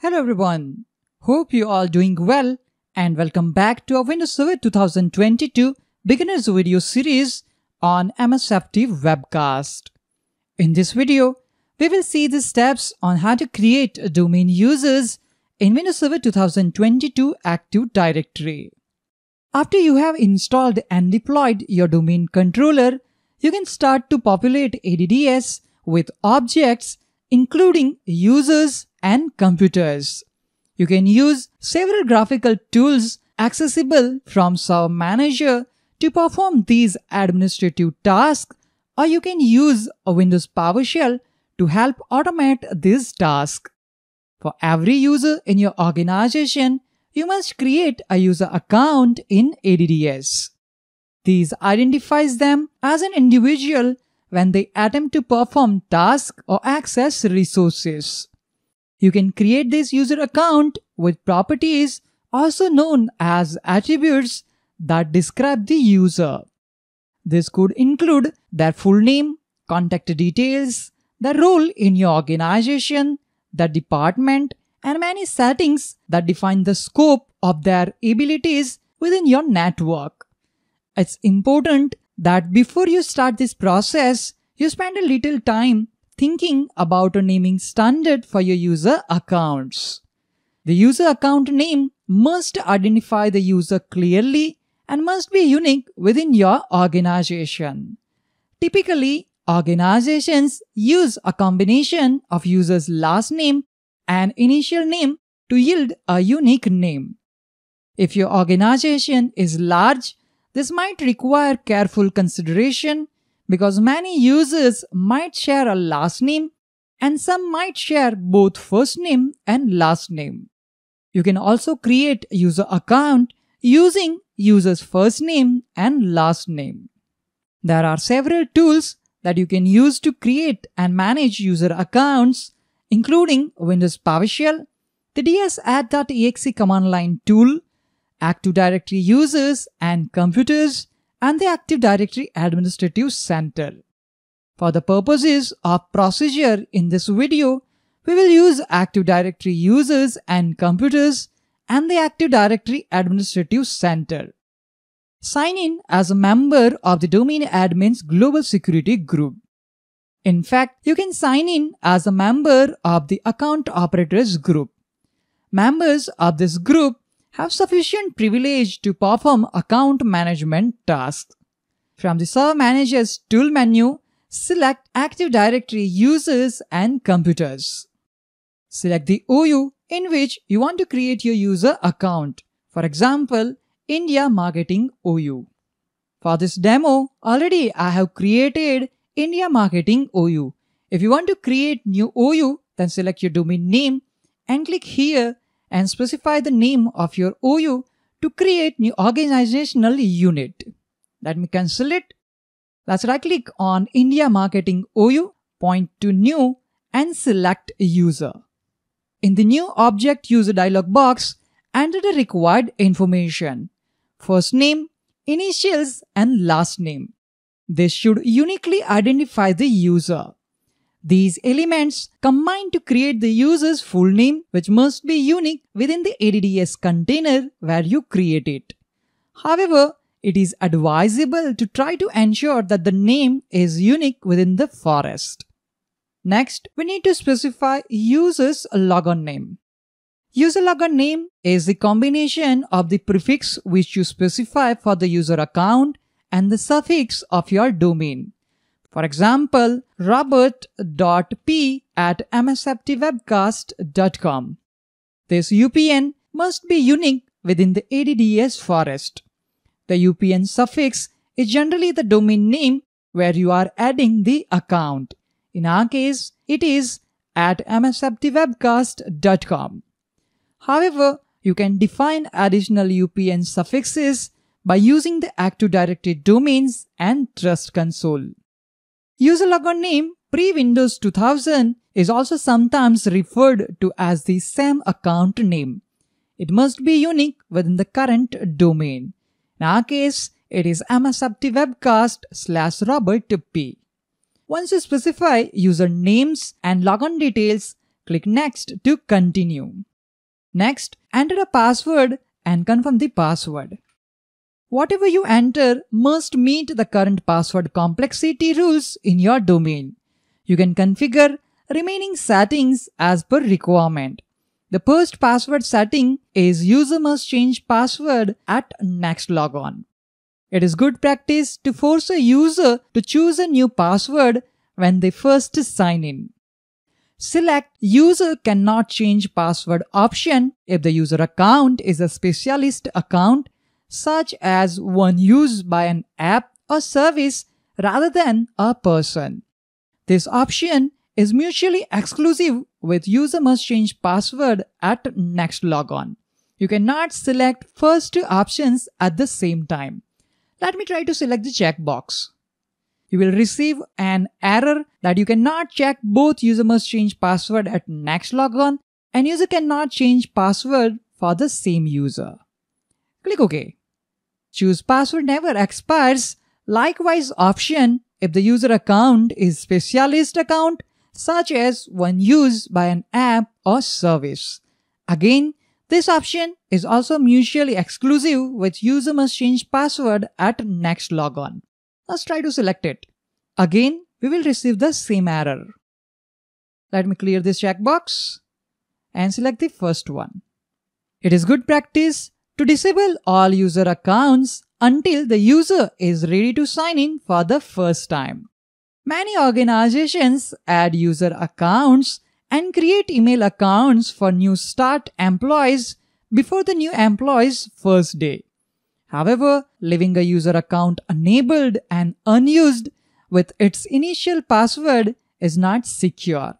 Hello everyone, hope you all doing well and welcome back to our Windows Server 2022 Beginners video series on MSFT webcast. In this video, we will see the steps on how to create domain users in Windows Server 2022 Active Directory. After you have installed and deployed your domain controller, you can start to populate ADDS with objects including users and computers. You can use several graphical tools accessible from SAM Manager to perform these administrative tasks, or you can use a Windows PowerShell to help automate this task. For every user in your organization, you must create a user account in ADDS. These identifies them as an individual when they attempt to perform tasks or access resources. You can create this user account with properties, also known as attributes, that describe the user. This could include their full name, contact details, their role in your organization, their department, and many settings that define the scope of their abilities within your network. It's important that before you start this process, you spend a little time thinking about a naming standard for your user accounts. The user account name must identify the user clearly and must be unique within your organization. Typically, organizations use a combination of user's last name and initial name to yield a unique name. If your organization is large, this might require careful consideration because many users might share a last name and some might share both first name and last name. You can also create a user account using user's first name and last name. There are several tools that you can use to create and manage user accounts, including Windows PowerShell, the ds@.exe command line tool, Active Directory Users and Computers, and the Active Directory Administrative Center. For the purposes of procedure in this video, we will use Active Directory Users and Computers and the Active Directory Administrative Center. Sign in as a member of the Domain Admins Global Security Group. In fact, you can sign in as a member of the Account Operators Group. Members of this group have sufficient privilege to perform account management tasks. From the Server Manager's tool menu, select Active Directory Users and Computers. Select the OU in which you want to create your user account. For example, India Marketing OU. For this demo, already I have created India Marketing OU. If you want to create new OU, then select your domain name and click here and specify the name of your OU to create new organizational unit. Let me cancel it. Let's right click on India Marketing OU, point to New and select User. In the New Object User dialog box, enter the required information. First name, initials and last name. This should uniquely identify the user. These elements combine to create the user's full name, which must be unique within the ADDS container where you create it. However, it is advisable to try to ensure that the name is unique within the forest. Next, we need to specify user's logon name. User logon name is the combination of the prefix which you specify for the user account and the suffix of your domain. For example, robert.p@msftwebcast.com. This UPN must be unique within the ADDS forest. The UPN suffix is generally the domain name where you are adding the account. In our case, it is @msftwebcast.com. However, you can define additional UPN suffixes by using the Active Directory Domains and Trust Console. User logon name pre-Windows 2000 is also sometimes referred to as the SAM account name. It must be unique within the current domain. In our case, it is msftwebcast/robertp. Once you specify user names and logon details, Click Next to continue. Next, enter a password and confirm the password. Whatever you enter must meet the current password complexity rules in your domain. You can configure remaining settings as per requirement. The first password setting is user must change password at next logon. It is good practice to force a user to choose a new password when they first sign in. Select User Cannot Change Password option if the user account is a specialist account, such as one used by an app or service rather than a person. This option is mutually exclusive with User Must Change Password at next logon. You cannot select first two options at the same time. Let me try to select the checkbox. You will receive an error that you cannot check both User Must Change Password at next logon and User Cannot Change Password for the same user. Click OK. Choose Password Never Expires likewise option if the user account is specialist account, such as one used by an app or service. Again, this option is also mutually exclusive with User Must Change Password at next logon. Let's try to select it. Again, we will receive the same error. Let me clear this checkbox and select the first one. It is good practice to disable all user accounts until the user is ready to sign in for the first time. Many organizations add user accounts and create email accounts for new start employees before the new employee's first day. However, leaving a user account enabled and unused with its initial password is not secure.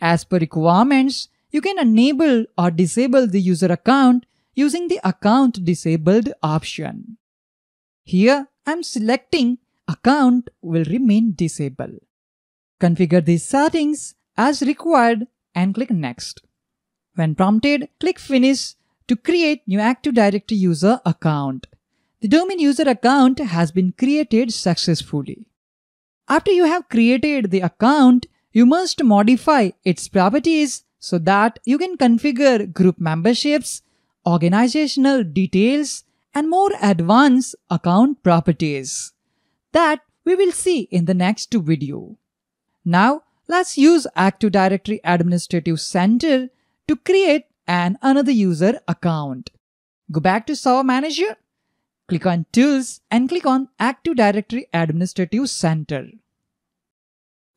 As per requirements, you can enable or disable the user account using the Account Disabled option. Here, I'm selecting Account will remain disabled. Configure these settings as required and click Next. When prompted, click Finish to create new Active Directory user account. The domain user account has been created successfully. After you have created the account, you must modify its properties so that you can configure group memberships, organizational details, and more advanced account properties that we will see in the next video. Now, let's use Active Directory Administrative Center to create another user account. Go back to Server Manager, click on Tools and click on Active Directory Administrative Center.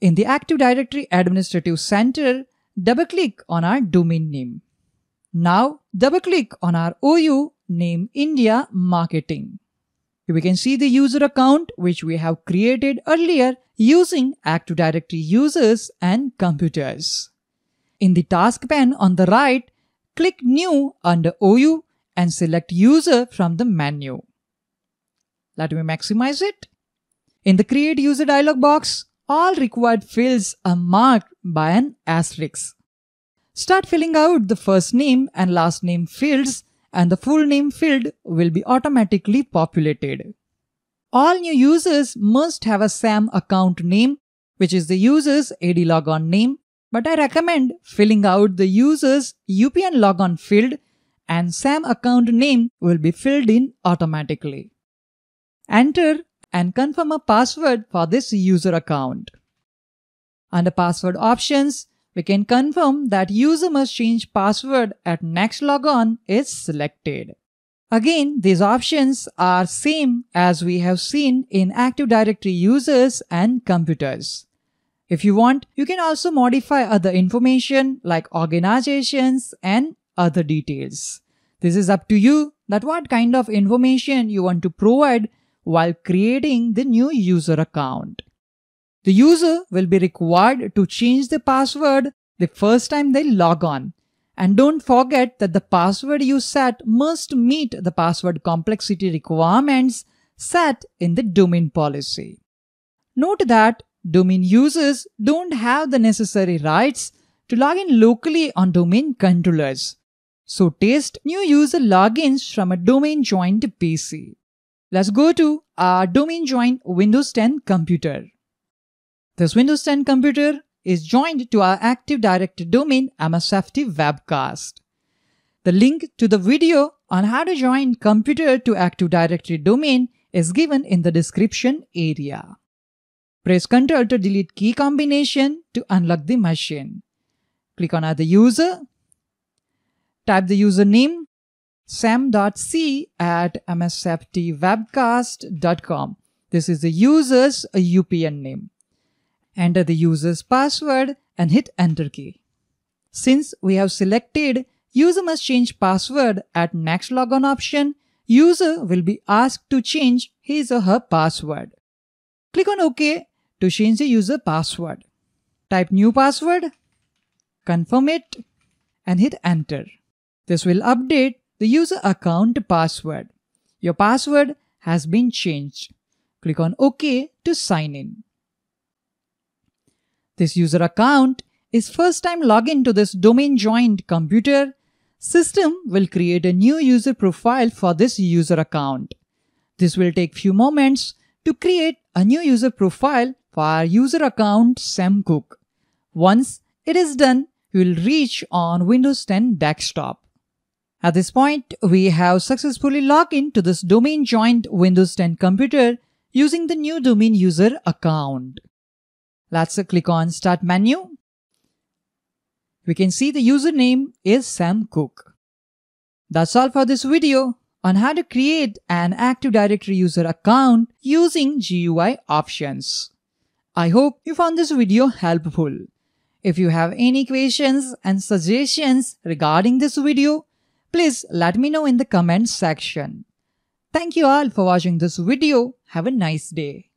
In the Active Directory Administrative Center, double-click on our domain name. Now, double-click on our OU name India Marketing. We can see the user account which we have created earlier using Active Directory Users and Computers. In the task pane on the right, click New under OU and select User from the menu. Let me maximize it. In the Create User dialog box, all required fields are marked by an asterisk. Start filling out the first name and last name fields, and the full name field will be automatically populated. All new users must have a SAM account name, which is the user's AD logon name, but I recommend filling out the user's UPN logon field and SAM account name will be filled in automatically. Enter and confirm a password for this user account. Under Password Options, we can confirm that User Must Change Password at next logon is selected. Again, these options are same as we have seen in Active Directory Users and Computers. If you want, you can also modify other information like organizations and other details. This is up to you that what kind of information you want to provide while creating the new user account. The user will be required to change the password the first time they log on. And don't forget that the password you set must meet the password complexity requirements set in the domain policy. Note that domain users don't have the necessary rights to log in locally on domain controllers. So test new user logins from a domain joined PC. Let's go to our domain joined Windows 10 computer. This Windows 10 computer is joined to our Active Directory domain MSFT webcast. The link to the video on how to join computer to Active Directory domain is given in the description area. Press Ctrl to delete key combination to unlock the machine. Click on Other User. Type the username sam.c@msftwebcast.com. This is the user's UPN name. Enter the user's password and hit Enter key. Since we have selected User must change password at next logon option, user will be asked to change his or her password. Click on OK to change the user password. Type new password, confirm it, and hit Enter. This will update the user account password. Your password has been changed. Click on OK to sign in. This user account is first time login to this domain joined computer. System will create a new user profile for this user account. This will take few moments to create a new user profile for our user account Sam Cook. Once it is done, you will reach on Windows 10 desktop. At this point, we have successfully logged in to this domain joined Windows 10 computer using the new domain user account. Let's click on Start menu. We can see the username is Sam Cook. That's all for this video on how to create an Active Directory user account using GUI options. I hope you found this video helpful. If you have any questions and suggestions regarding this video, please let me know in the comments section. Thank you all for watching this video. Have a nice day.